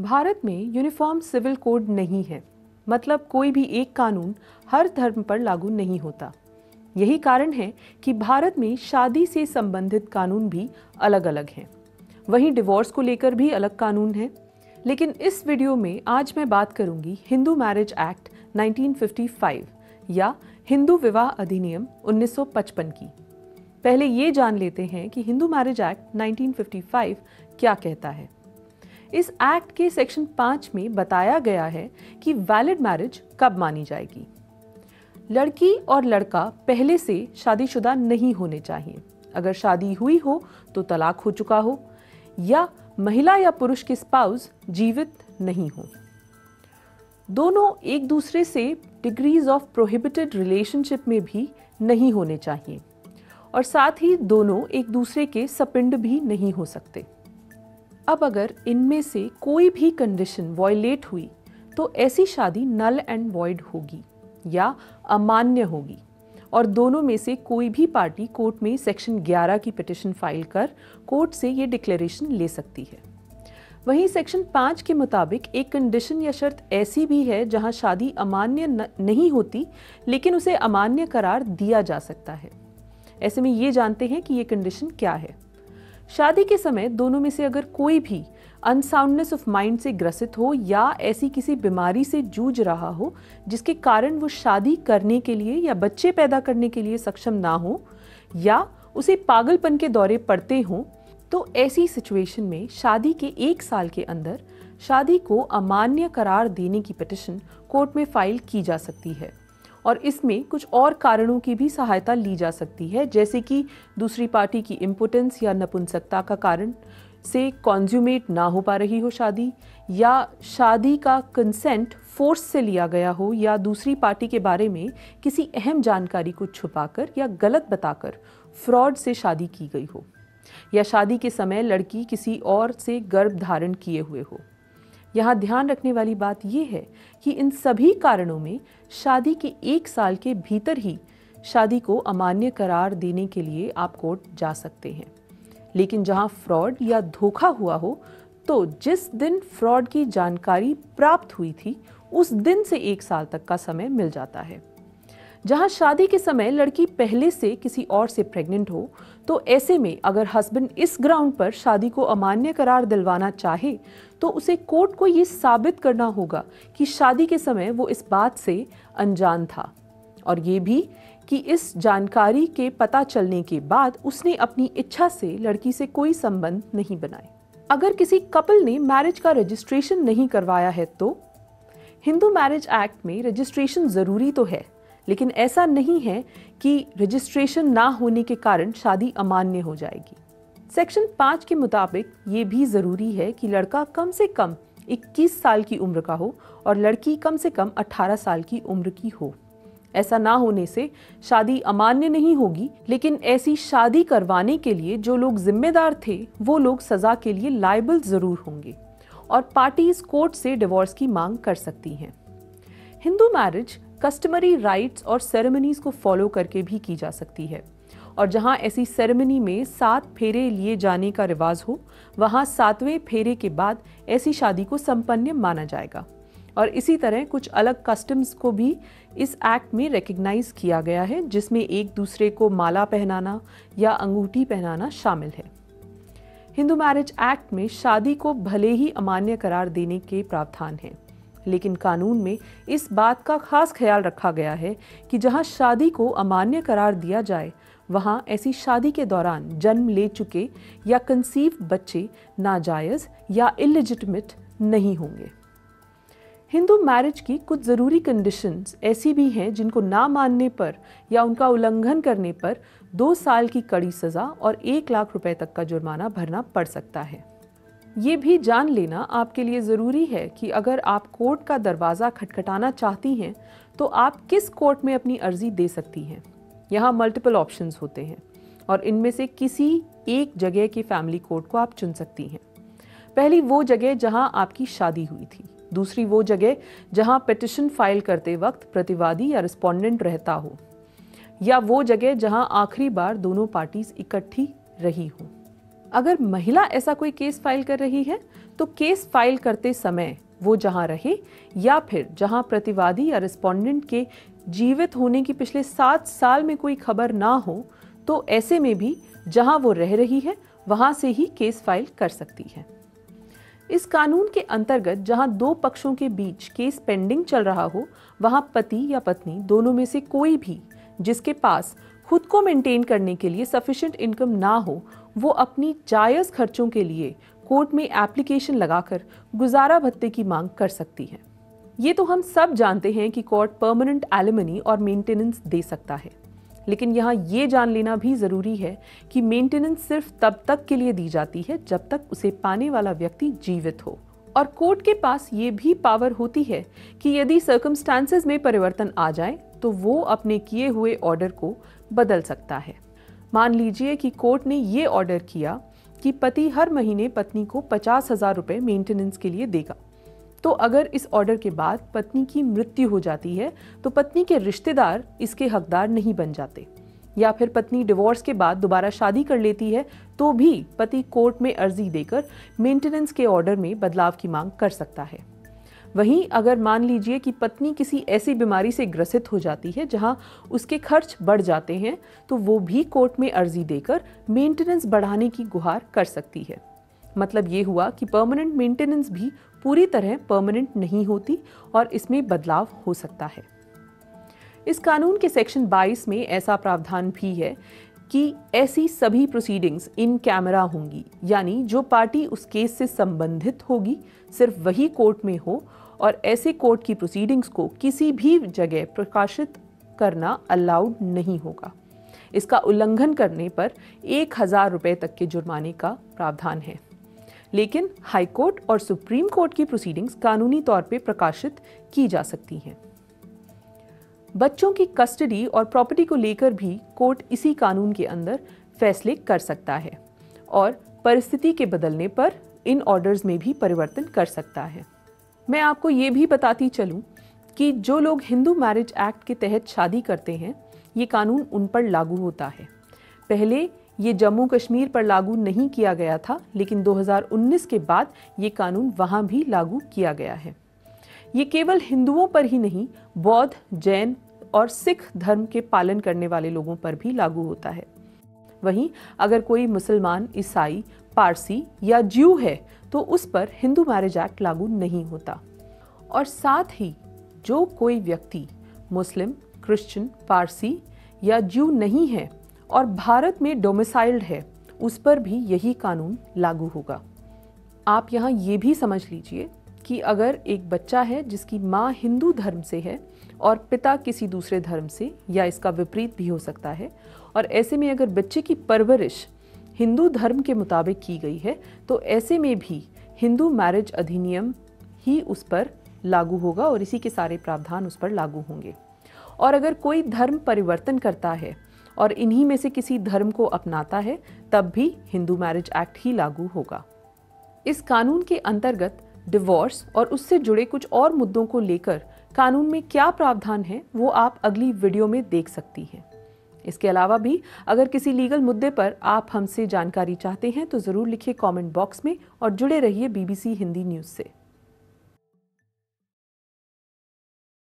भारत में uniform civil code नहीं है, मतलब कोई भी एक कानून हर धर्म पर लागू नहीं होता। यही कारण है कि भारत में शादी से संबंधित कानून भी अलग अलग हैं। वहीं डिवोर्स को लेकर भी अलग कानून है। लेकिन इस वीडियो में आज मैं बात करूंगी हिंदू मैरिज एक्ट 1955 या हिंदू विवाह अधिनियम 1955 की। पहले ये जान लेते हैं कि हिंदू मैरिज एक्ट 1955 क्या कहता है। इस एक्ट के सेक्शन 5 में बताया गया है कि वैलिड मैरिज कब मानी जाएगी। लड़की और लड़का पहले से शादीशुदा नहीं होने चाहिए। अगर शादी हुई हो तो तलाक हो चुका हो या महिला या पुरुष के स्पाउस जीवित नहीं हो। दोनों एक दूसरे से डिग्रीज ऑफ प्रोहिबिटेड रिलेशनशिप में भी नहीं होने चाहिए और साथ ही दोनों एक दूसरे के सपिंड भी नहीं हो सकते। अब अगर इनमें से कोई भी कंडीशन वॉयलेट हुई तो ऐसी शादी नल एंड वॉइड होगी या अमान्य होगी और दोनों में से कोई भी पार्टी कोर्ट में सेक्शन 11 की पिटिशन फाइल कर कोर्ट से ये डिक्लेरेशन ले सकती है। वहीं सेक्शन 5 के मुताबिक एक कंडीशन या शर्त ऐसी भी है जहां शादी अमान्य नहीं होती लेकिन उसे अमान्य करार दिया जा सकता है। ऐसे में ये जानते हैं कि ये कंडीशन क्या है। शादी के समय दोनों में से अगर कोई भी अनसाउंडनेस ऑफ माइंड से ग्रसित हो या ऐसी किसी बीमारी से जूझ रहा हो जिसके कारण वो शादी करने के लिए या बच्चे पैदा करने के लिए सक्षम ना हो या उसे पागलपन के दौरे पड़ते हों तो ऐसी सिचुएशन में शादी के 1 साल के अंदर शादी को अमान्य करार देने की पिटिशन कोर्ट में फाइल की जा सकती है और इसमें कुछ और कारणों की भी सहायता ली जा सकती है, जैसे कि दूसरी पार्टी की इम्पोटेंस या नपुंसकता का कारण से कॉन्ज्यूमेट ना हो पा रही हो शादी, या शादी का कंसेंट फोर्स से लिया गया हो, या दूसरी पार्टी के बारे में किसी अहम जानकारी को छुपाकर या गलत बताकर फ्रॉड से शादी की गई हो, या शादी के समय लड़की किसी और से गर्भ धारण किए हुए हो। यहाँ ध्यान रखने वाली बात यह है कि इन सभी कारणों में शादी के 1 साल के भीतर ही शादी को अमान्य करार देने के लिए आप कोर्ट जा सकते हैं। लेकिन जहाँ फ्रॉड या धोखा हुआ हो तो जिस दिन फ्रॉड की जानकारी प्राप्त हुई थी उस दिन से 1 साल तक का समय मिल जाता है। जहाँ शादी के समय लड़की पहले से किसी और से प्रेग्नेंट हो तो ऐसे में अगर हस्बैंड इस ग्राउंड पर शादी को अमान्य करार दिलवाना चाहे तो उसे कोर्ट को ये साबित करना होगा कि शादी के समय वो इस बात से अनजान था और ये भी कि इस जानकारी के पता चलने के बाद उसने अपनी इच्छा से लड़की से कोई संबंध नहीं बनाए। अगर किसी कपल ने मैरिज का रजिस्ट्रेशन नहीं करवाया है तो हिंदू मैरिज एक्ट में रजिस्ट्रेशन ज़रूरी तो है, लेकिन ऐसा नहीं है कि रजिस्ट्रेशन ना होने के कारण शादी अमान्य हो जाएगी। सेक्शन 5 के मुताबिक ये भी ज़रूरी है कि लड़का कम से कम 21 साल की उम्र का हो और लड़की कम से कम 18 साल की उम्र की हो। ऐसा ना होने से शादी अमान्य नहीं होगी, लेकिन ऐसी शादी करवाने के लिए जो लोग जिम्मेदार थे वो लोग सज़ा के लिए लायबल ज़रूर होंगे और पार्टीज कोर्ट से डिवोर्स की मांग कर सकती हैं। हिंदू मैरिज कस्टमरी राइट्स और सेरेमनीज को फॉलो करके भी की जा सकती है और जहां ऐसी सेरेमनी में 7 फेरे लिए जाने का रिवाज हो वहां 7वें फेरे के बाद ऐसी शादी को संपन्न माना जाएगा। और इसी तरह कुछ अलग कस्टम्स को भी इस एक्ट में रिकग्नाइज किया गया है, जिसमें एक दूसरे को माला पहनाना या अंगूठी पहनाना शामिल है। हिंदू मैरिज एक्ट में शादी को भले ही अमान्य करार देने के प्रावधान हैं, लेकिन कानून में इस बात का खास ख्याल रखा गया है कि जहां शादी को अमान्य करार दिया जाए वहां ऐसी शादी के दौरान जन्म ले चुके या कंसीव्ड बच्चे नाजायज़ या इलिजिटिमेट नहीं होंगे। हिंदू मैरिज की कुछ ज़रूरी कंडीशंस ऐसी भी हैं जिनको ना मानने पर या उनका उल्लंघन करने पर 2 साल की कड़ी सज़ा और 1 लाख रुपए तक का जुर्माना भरना पड़ सकता है। ये भी जान लेना आपके लिए ज़रूरी है कि अगर आप कोर्ट का दरवाज़ा खटखटाना चाहती हैं तो आप किस कोर्ट में अपनी अर्जी दे सकती हैं। यहाँ मल्टीपल ऑप्शंस होते हैं और इनमें से किसी एक जगह की फैमिली कोर्ट को आप चुन सकती हैं। पहली वो जगह जहाँ आपकी शादी हुई थी, दूसरी वो जगह जहाँ पिटिशन फाइल करते वक्त प्रतिवादी या रिस्पोंडेंट रहता हो, या वो जगह जहाँ आखिरी बार दोनों पार्टीज इकट्ठी रही हों। अगर महिला ऐसा कोई केस फाइल कर रही है तो केस फाइल करते समय वो जहां रहे या फिर जहां प्रतिवादी या रिस्पोंडेंट के जीवित होने की पिछले 7 साल में कोई खबर ना हो तो ऐसे में भी जहां वो रह रही है वहां से ही केस फाइल कर सकती है। इस कानून के अंतर्गत जहां 2 पक्षों के बीच केस पेंडिंग चल रहा हो वहां पति या पत्नी दोनों में से कोई भी जिसके पास खुद को मेंटेन करने के लिए सफिशिएंट इनकम ना हो वो अपनी जायज़ खर्चों के लिए कोर्ट में एप्लीकेशन लगाकर गुजारा भत्ते की मांग कर सकती है। ये तो हम सब जानते हैं कि कोर्ट परमानेंट एलिमनी और मेंटेनेंस दे सकता है, लेकिन यहाँ ये जान लेना भी ज़रूरी है कि मेंटेनेंस सिर्फ तब तक के लिए दी जाती है जब तक उसे पाने वाला व्यक्ति जीवित हो, और कोर्ट के पास ये भी पावर होती है कि यदि सर्कमस्टांसेस में परिवर्तन आ जाए तो वो अपने किए हुए ऑर्डर को बदल सकता है। मान लीजिए कि कोर्ट ने ये ऑर्डर किया कि पति हर महीने पत्नी को 50,000 रुपये मेंटेनेंस के लिए देगा, तो अगर इस ऑर्डर के बाद पत्नी की मृत्यु हो जाती है तो पत्नी के रिश्तेदार इसके हकदार नहीं बन जाते, या फिर पत्नी डिवोर्स के बाद दोबारा शादी कर लेती है तो भी पति कोर्ट में अर्जी देकर मेंटेनेंस के ऑर्डर में बदलाव की मांग कर सकता है। वहीं अगर मान लीजिए कि पत्नी किसी ऐसी बीमारी से ग्रसित हो जाती है जहां उसके खर्च बढ़ जाते हैं तो वो भी कोर्ट में अर्जी देकर मेंटेनेंस बढ़ाने की गुहार कर सकती है। मतलब ये हुआ कि परमानेंट मेंटेनेंस भी पूरी तरह परमानेंट नहीं होती और इसमें बदलाव हो सकता है। इस कानून के सेक्शन 22 में ऐसा प्रावधान भी है कि ऐसी सभी प्रोसीडिंग्स इन कैमरा होंगी, यानी जो पार्टी उस केस से संबंधित होगी सिर्फ वही कोर्ट में हो, और ऐसे कोर्ट की प्रोसीडिंग्स को किसी भी जगह प्रकाशित करना अलाउड नहीं होगा। इसका उल्लंघन करने पर 1,000 रुपये तक के जुर्माने का प्रावधान है, लेकिन हाई कोर्ट और सुप्रीम कोर्ट की प्रोसीडिंग्स कानूनी तौर पे प्रकाशित की जा सकती हैं। बच्चों की कस्टडी और प्रॉपर्टी को लेकर भी कोर्ट इसी कानून के अंदर फैसले कर सकता है और परिस्थिति के बदलने पर इन ऑर्डर्स में भी परिवर्तन कर सकता है। मैं आपको ये भी बताती चलूं कि जो लोग हिंदू मैरिज एक्ट के तहत शादी करते हैं ये कानून उन पर लागू होता है। पहले ये जम्मू कश्मीर पर लागू नहीं किया गया था, लेकिन 2019 के बाद ये कानून वहाँ भी लागू किया गया है। ये केवल हिंदुओं पर ही नहीं, बौद्ध, जैन और सिख धर्म के पालन करने वाले लोगों पर भी लागू होता है। वहीं अगर कोई मुसलमान, ईसाई, पारसी या ज्यू है तो उस पर हिंदू मैरिज एक्ट लागू नहीं होता। और साथ ही जो कोई व्यक्ति मुस्लिम, क्रिश्चियन, पारसी या ज्यू नहीं है और भारत में डोमिसाइल्ड है उस पर भी यही कानून लागू होगा। आप यहाँ ये भी समझ लीजिए कि अगर एक बच्चा है जिसकी माँ हिंदू धर्म से है और पिता किसी दूसरे धर्म से या इसका विपरीत भी हो सकता है, और ऐसे में अगर बच्चे की परवरिश हिंदू धर्म के मुताबिक की गई है तो ऐसे में भी हिंदू मैरिज अधिनियम ही उस पर लागू होगा और इसी के सारे प्रावधान उस पर लागू होंगे। और अगर कोई धर्म परिवर्तन करता है और इन्हीं में से किसी धर्म को अपनाता है तब भी हिंदू मैरिज एक्ट ही लागू होगा। इस कानून के अंतर्गत डिवोर्स और उससे जुड़े कुछ और मुद्दों को लेकर कानून में क्या प्रावधान है वो आप अगली वीडियो में देख सकती हैं। इसके अलावा भी अगर किसी लीगल मुद्दे पर आप हमसे जानकारी चाहते हैं तो ज़रूर लिखिए कमेंट बॉक्स में और जुड़े रहिए BBC हिंदी न्यूज़ से।